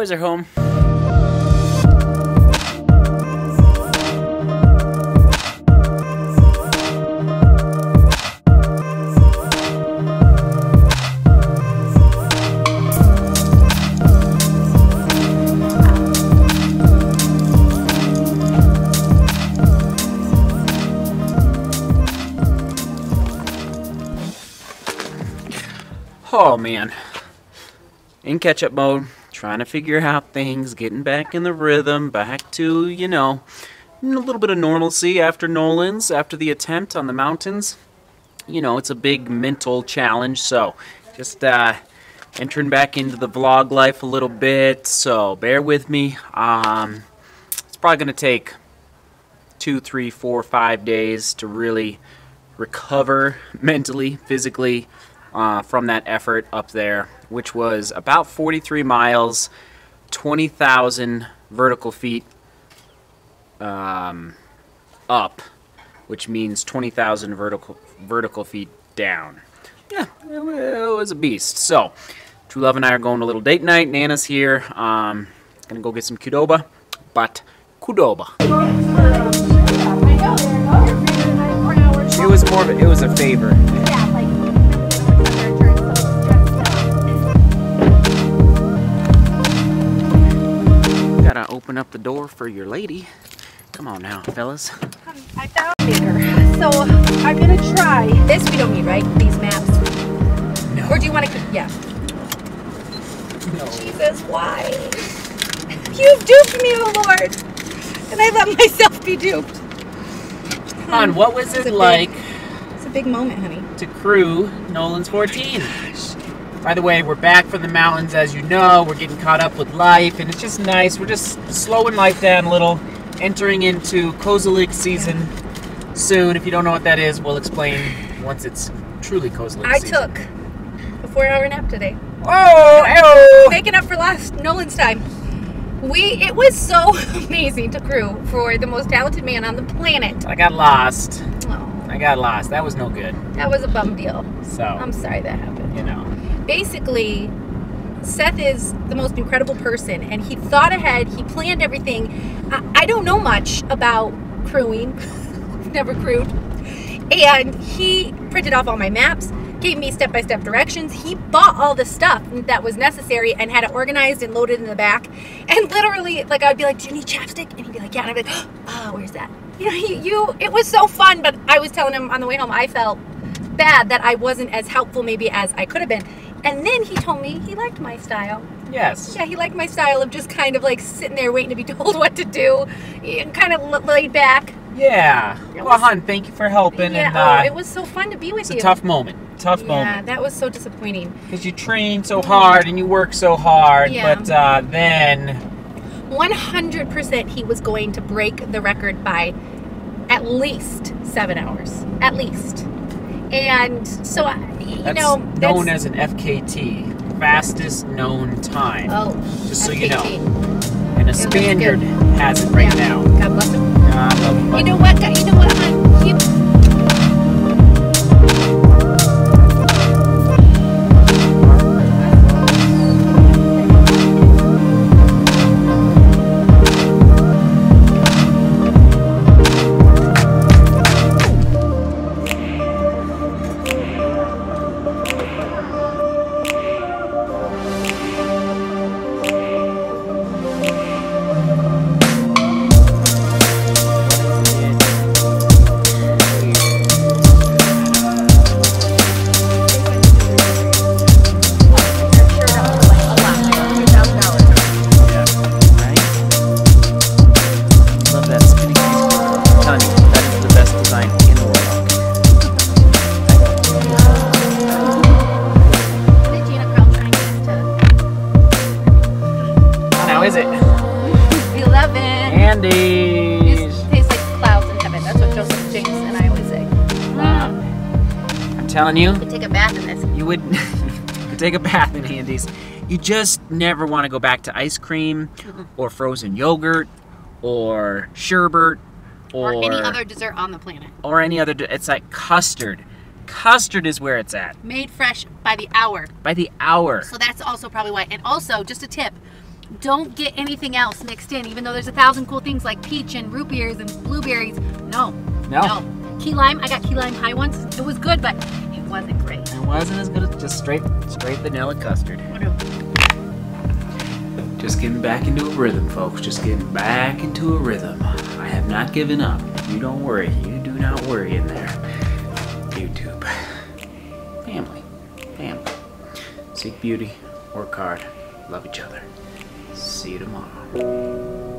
boys are home. Oh man, in catch-up mode, trying to figure out things, getting back in the rhythm, back to, you know, a little bit of normalcy after Nolan's, after the attempt on the mountains. You know, it's a big mental challenge, so just entering back into the vlog life a little bit, so bear with me. It's probably going to take 2, 3, 4, 5 days to really recover mentally, physically, from that effort up there, which was about 43 miles, 20,000 vertical feet up, which means 20,000 vertical feet down. Yeah, it was a beast. So, True Love and I are going to a little date night. Nana's here. Gonna go get some Qdoba, but Qdoba. It was more of a, it was a favor. Open up the door for your lady. Come on now, fellas. I found bigger, so I'm gonna try. This we don't need, right? These maps. No. Or do you want to? Yeah. No. Jesus, why? You've duped me, oh Lord, and I let myself be duped. Hon, what was it like? It's a big moment, honey. To crew Nolan's 14. By the way, we're back from the mountains, as you know. We're getting caught up with life, and it's just nice. We're just slowing life down a little, entering into Kozalic season soon. If you don't know what that is, we'll explain once it's truly Kozalic season. I took a 4-hour nap today. Oh! Making up for last Nolan's time. It was so amazing to crew for the most talented man on the planet. I got lost. Oh. I got lost. That was no good. That was a bum deal. So I'm sorry that happened. You know. Basically, Seth is the most incredible person, and he thought ahead, he planned everything. I don't know much about crewing, I've never crewed, and he printed off all my maps, gave me step-by-step directions, he bought all the stuff that was necessary and had it organized and loaded in the back, and literally, like, I'd be like, do you need chapstick? And he'd be like, yeah, and I'd be like, oh, where's that? You know, it was so fun, but I was telling him on the way home, I felt bad that I wasn't as helpful maybe as I could have been. And then he told me he liked my style. Yes. Yeah, he liked my style of just kind of like sitting there waiting to be told what to do, and kind of laid back. Yeah. Well, hon, thank you for helping. Yeah, and, it was so fun to be with you. It's a tough moment. Tough moment. Yeah, that was so disappointing. Because you train so hard and you work so hard, yeah. But then... 100% he was going to break the record by at least 7 hours. At least. And so, that's known as an FKT, fastest known time. Oh, just FKT. So you know. And a Spaniard has it right now. God bless him. God love him. You know what? You know what? Telling you, could take a bath in this. You would take a bath in Andy's. You just never want to go back to ice cream or frozen yogurt or sherbet or any other dessert on the planet. Or any other. It's like custard. Custard is where it's at. Made fresh by the hour. By the hour. So that's also probably why. And also, just a tip: don't get anything else mixed in, even though there's 1,000 cool things like peach and root beers and blueberries. No. Key lime, I got key lime pie once. It was good, but it wasn't great. It wasn't as good as just straight vanilla custard. Just getting back into a rhythm, folks. Just getting back into a rhythm. I have not given up. You don't worry. You do not worry in there. YouTube. Family. Family. Seek beauty. Work hard. Love each other. See you tomorrow.